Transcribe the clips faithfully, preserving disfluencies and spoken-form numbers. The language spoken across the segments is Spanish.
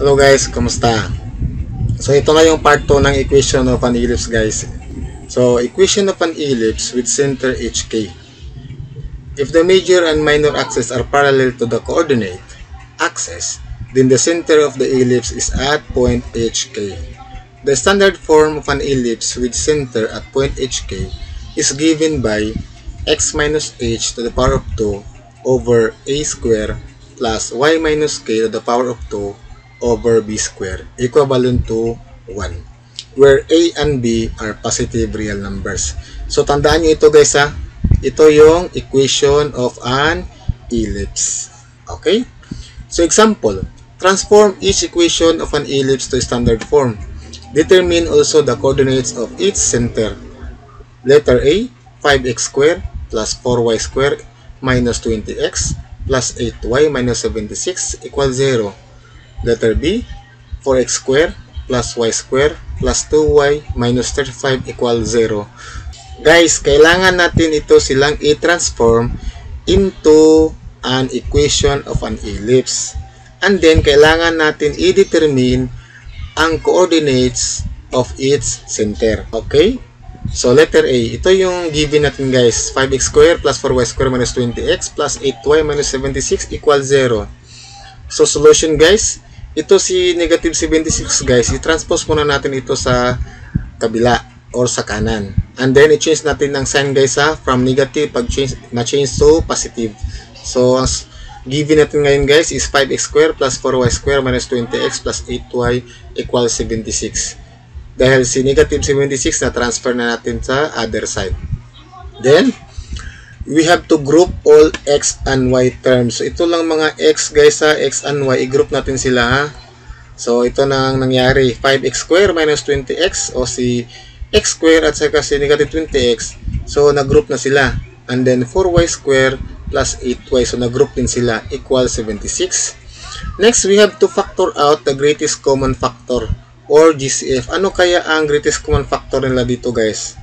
Hello guys, kumusta? So ito na yung part two ng equation of an ellipse guys. So equation of an ellipse with center H K. If the major and minor axes are parallel to the coordinate axis, then the center of the ellipse is at point H K. The standard form of an ellipse with center at point H K is given by x minus h to the power of two over a square plus y minus k to the power of two over b squared, equivalent to one, where a and b are positive real numbers. So tandaan nyo ito guys ha, ito yung equation of an ellipse. Okay, so example, transform each equation of an ellipse to standard form. Determine also the coordinates of each center. Letter A, five x squared plus four y squared minus twenty x plus eight y minus seventy-six equals zero. Letter B, four x squared plus y squared plus two y minus thirty-five equals zero. Guys, kailangan natin ito silang i-transform into an equation of an ellipse. And then, kailangan natin i-determine ang coordinates of its center. Okay? So, letter A. Ito yung given natin guys. five x squared plus four y squared minus twenty x plus eight y minus seventy-six equals zero. So, solution guys. Ito si negative seventy-six guys, i-transpose muna natin ito sa kabila or sa kanan. And then, i-change natin ng sign guys ha, from negative pag-change, na-change to positive. So, ang given natin ngayon guys is five x squared plus four y squared minus twenty x plus eight y equals seventy-six. Dahil si negative seventy-six na-transfer na natin sa other side. Then, we have to group all x and y terms. So, ito lang mga x guys ha, x and y, i-group natin sila ha. So, ito na ang nangyari. five x squared minus twenty x o si x squared at saka si negative twenty x. So, nag-group na sila. And then, four y squared plus eight y. So, nag-group din sila. Equal seventy-six. Next, we have to factor out the greatest common factor or G C F. Ano kaya ang greatest common factor nila dito guys?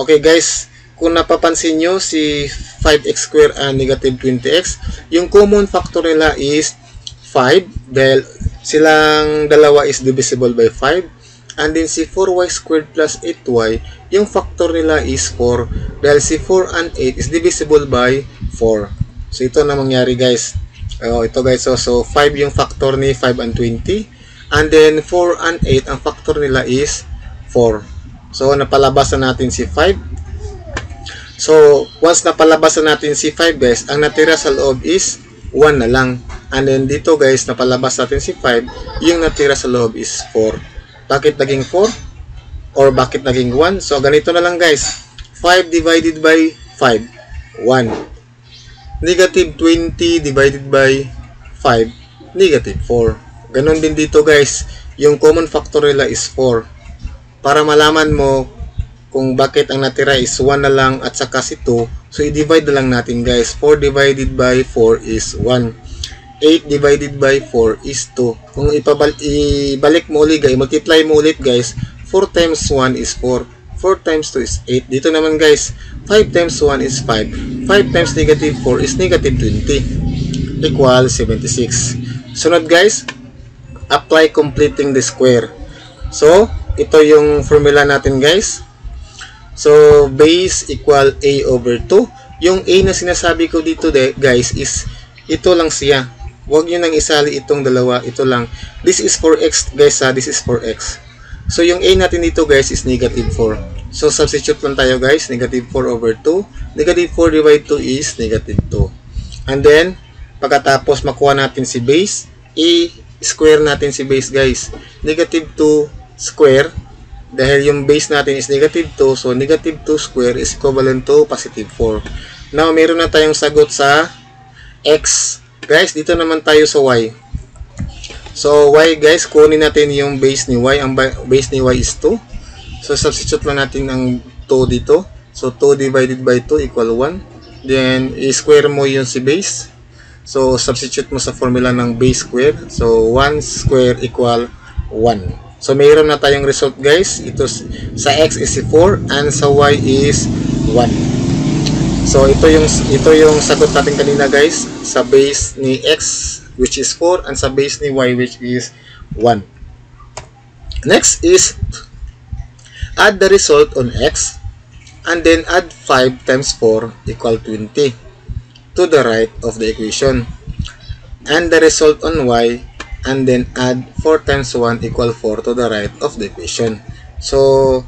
Okay guys, kung napapansin nyo, si five x squared and negative twenty x, yung common factor nila is five, dahil silang dalawa is divisible by five. And then si four y squared plus eight y, yung factor nila is four, dahil si four and eight is divisible by four. So ito na mangyari guys. Oh, ito guys, so, so five yung factor ni five and twenty. And then four and eight, ang factor nila is four. So napalabas na natin si five. So, once napalabasan natin si five guys, ang natira sa loob is one na lang. And then dito guys, napalabas natin si five, yung natira sa loob is four. Bakit naging four? Or bakit naging one? So, ganito na lang guys. five divided by five, one. Negative twenty divided by five, negative four. Ganon din dito guys, yung common factor nila is four. Para malaman mo kung bakit ang natira is one na lang at saka si two, so i-divide na lang natin guys. four divided by four is one. eight divided by four is two. Kung ibalik mo ulit guys, multiply mo ulit guys, four times one is four, four times two is eight. Dito naman guys, five times one is five, five times negative four is negative twenty, equal seventy-six. Sunod guys, apply completing the square. So ito yung formula natin guys. So, base equal a over two. Yung a na sinasabi ko dito de, guys is ito lang siya. Huwag nyo nang isali itong dalawa. Ito lang. This is for x guys ha. This is for x. So, yung a natin dito guys is negative four. So, substitute lang tayo guys. Negative four over two. Negative four divided two is negative two. And then, pagkatapos makuha natin si base, a square natin si base guys. Negative two square. Dahil yung base natin is negative two, so negative two square is equivalent to positive four. Now, meron na tayong sagot sa x. Guys, dito naman tayo sa y. So, y guys, kunin natin yung base ni y. Ang base ni y is two. So, substitute lang natin ang two dito. So, two divided by two equal one. Then, i-square mo yung si base. So, substitute mo sa formula ng base square. So, one square equal one. So, mayroon na tayong result guys. Ito, sa x is four and sa y is one. So, ito yung, ito yung sagot natin kanina guys sa base ni x which is four, and sa base ni y, which is one. Next is add the result on x, and then add five times four equal twenty to the right of the equation, and the result on y, and then add four times one equal four to the right of the equation. So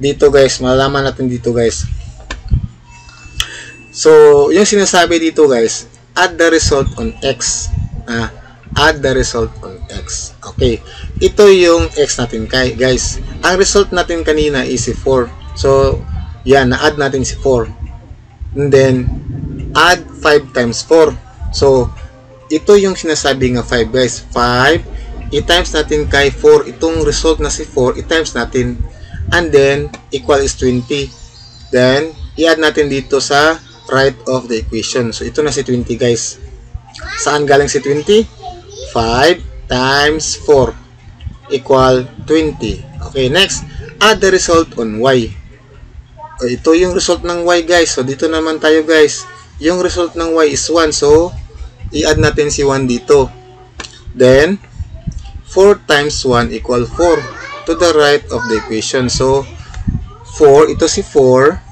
dito guys, malalaman natin dito guys. So yung sinasabi dito guys, add the result on x. Ah, add the result on x. Okay. Ito yung x natin guys. Ang result natin kanina is si four. So, yan, na-add natin si four. And then, add five times four. So, ito yung sinasabi nga five guys. five, i-times natin kay four. Itong result na si four, i-times natin. And then, equal is twenty. Then, i-add natin dito sa right of the equation. So, ito na si twenty guys. Saan galing si twenty? five times four equal twenty. Okay, next, add the result on y. O, ito yung result ng y guys. So, dito naman tayo guys. Yung result ng y is one. So, i-add natin si one dito. Then, four times one equal four to the right of the equation. So, four, ito si four.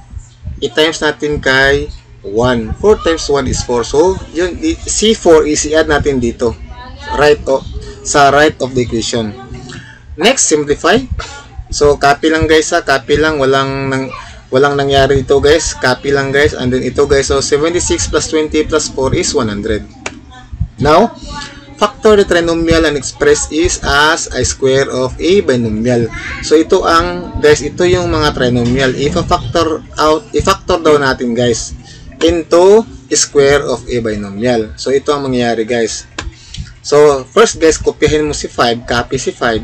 I-times natin kay one. four times one is four. So, yun, C four is i-add natin dito. Right o, sa right of the equation. Next, simplify. So, copy lang guys ha. Copy lang. Walang, nang, walang nangyari dito guys. Copy lang guys. And then ito guys. So, seventy-six plus twenty plus four is one hundred. Now, factor the trinomial and express is as I square of a binomial. So, ito ang, guys, ito yung mga trinomial. I-factor out, i-factor daw natin, guys, into square of a binomial. So, ito ang mangyayari, guys. So, first, guys, kopyahin mo si five, copy si five,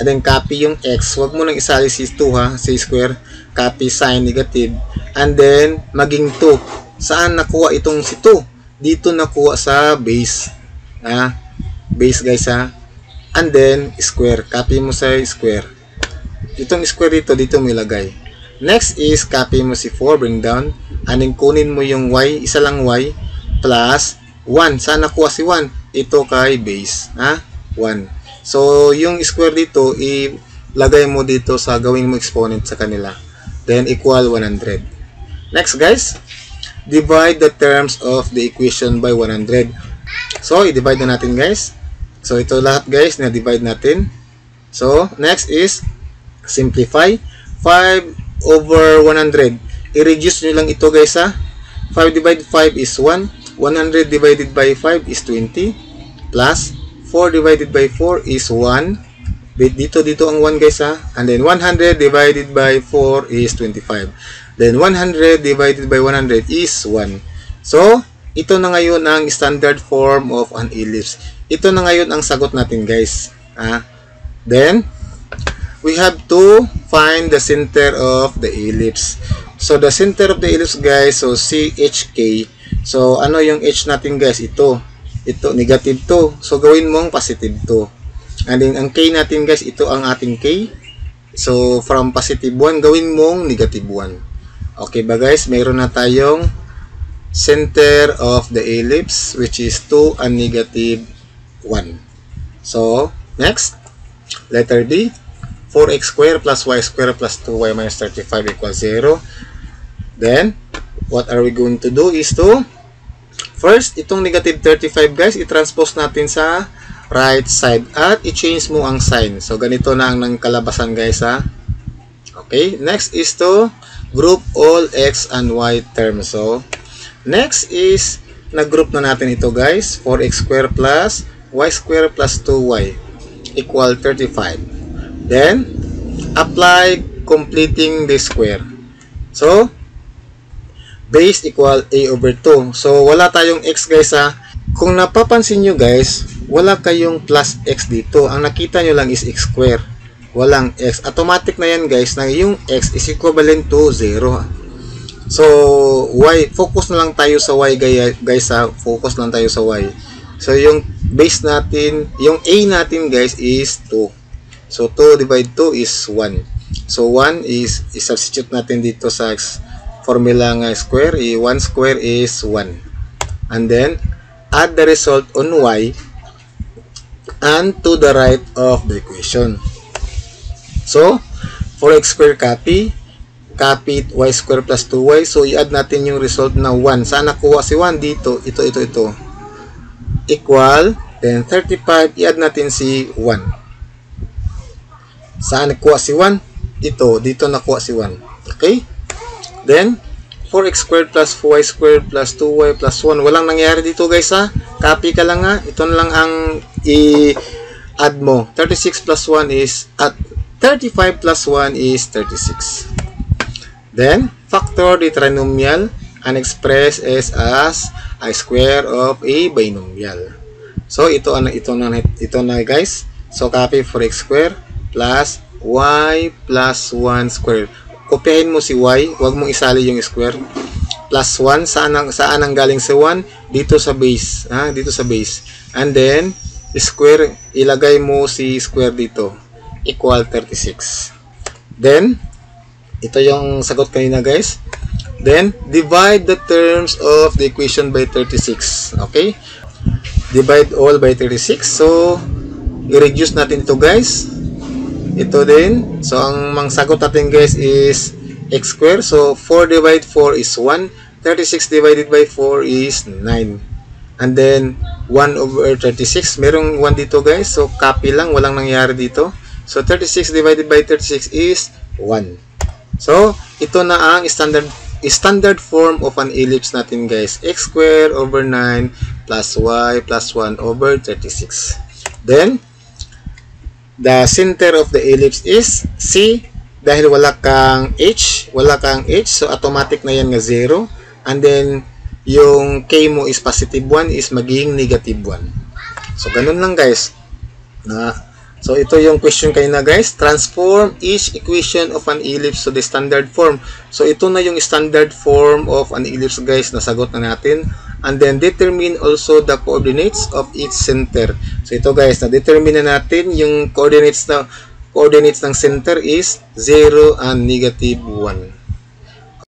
and then copy yung x. Huwag mo nang isali si two, ha, si square, copy sign negative, and then, maging two. Saan nakuha itong si two? Dito nakuha sa base, ha? Base guys ha, and then square, copy mo sa square, itong square dito, dito mo ilagay. Next is copy mo si four, bring down, and then kunin mo yung y, isa lang y, plus one, saan nakuha si one? Ito kay base, ha, one. So yung square dito, ilagay mo dito sa, gawin mo exponent sa kanila, then equal one hundred. Next guys, divide the terms of the equation by one hundred. So i-divide na natin guys. So, ito lahat guys, na-divide natin. So, next is simplify. five over one hundred. I-reduce nyo lang ito guys ha. five divided five is one. one hundred divided by five is twenty. Plus, four divided by four is one. Dito, dito ang one guys ha. And then, one hundred divided by four is twenty-five. Then, one hundred divided by one hundred is one. So, ito na ngayon ang standard form of an ellipse. Ito na ngayon ang sagot natin guys. Ah, then, we have to find the center of the ellipse. So, the center of the ellipse guys, so C H K. So, ano yung H natin guys? Ito. Ito, negative two. So, gawin mong positive two. And then, ang K natin guys, ito ang ating K. So, from positive one, gawin mong negative one. Okay ba guys? Mayroon na tayong center of the ellipse, which is two and negative one. So, next, letter D, four x squared plus y squared plus two y minus thirty-five equals zero. Then, what are we going to do is to, first, itong negative thirty-five, guys, i-transpose natin sa right side at i-change mo ang sign. So, ganito na ang nangkalabasan, guys, ha? Okay, next is to group all x and y terms. So, next is, nag-group na natin ito, guys, four x squared plus y squared plus two y equal thirty-five. Then, apply completing the square. So, base equal a over two. So, wala tayong x guys ha. Kung napapansin nyo guys, wala kayong plus x dito. Ang nakita nyo lang is x square. Walang x. Automatic na yan guys na yung x is equivalent to zero. So, y. Focus na lang tayo sa y guys ha. Focus lang tayo sa y. So, yung base natin, yung a natin guys is two. So, two divided two is one. So, one is, i-substitute natin dito sa formula nga square. one square is one. And then, add the result on y and to the right of the equation. So, for x square copy, copy y square plus two y. So, i-add natin yung result na one. Saan nakuha si one? Dito, ito, ito, ito. Equal, then thirty-five. I-add natin si one. Saan nakuha si one? Ito, dito nakuha si one. Okay? Then, four x squared plus four y squared plus two y plus one. Walang nangyari dito guys ha. Copy ka lang ha. Ito na lang ang i-add mo. thirty-six plus one is at thirty-five plus one is thirty-six. Then, factor the trinomial and express as as I square of a binomial. So, ito na, ito na, ito na guys. So, copy four x squared plus y plus one squared. Kopyahin mo si y, huwag mong isali yung square. Plus one, saan ang, saan ang galing si one? Dito sa base, ha? Dito sa base. And then, square, ilagay mo si square dito. Equal thirty-six. Then, ito yung sagot kanina guys. Then, divide the terms of the equation by thirty-six. Okay? Divide all by thirty-six. So, i-reduce natin ito guys. Ito din. So, ang mang sagot natin guys is x squared. So, four divided four is one. thirty-six divided by four is nine. And then, one over thirty-six. Merong one dito guys. So, copy lang. Walang nangyari dito. So, thirty-six divided by thirty-six is one. So, ito na ang standard standard form of an ellipse natin guys. X squared over nine plus y plus one over thirty-six. Then, the center of the ellipse is C dahil wala kang H, wala kang H, so automatic na yan nga zero. And then, yung K mo is positive one is magiging negative one. So, ganun lang guys. Na, so, ito yung question kayo na guys. Transform each equation of an ellipse to the standard form. So, ito na yung standard form of an ellipse guys. Nasagot na natin. And then, determine also the coordinates of each center. So, ito guys, na-determine na natin yung coordinates, na, coordinates ng center is zero and negative one.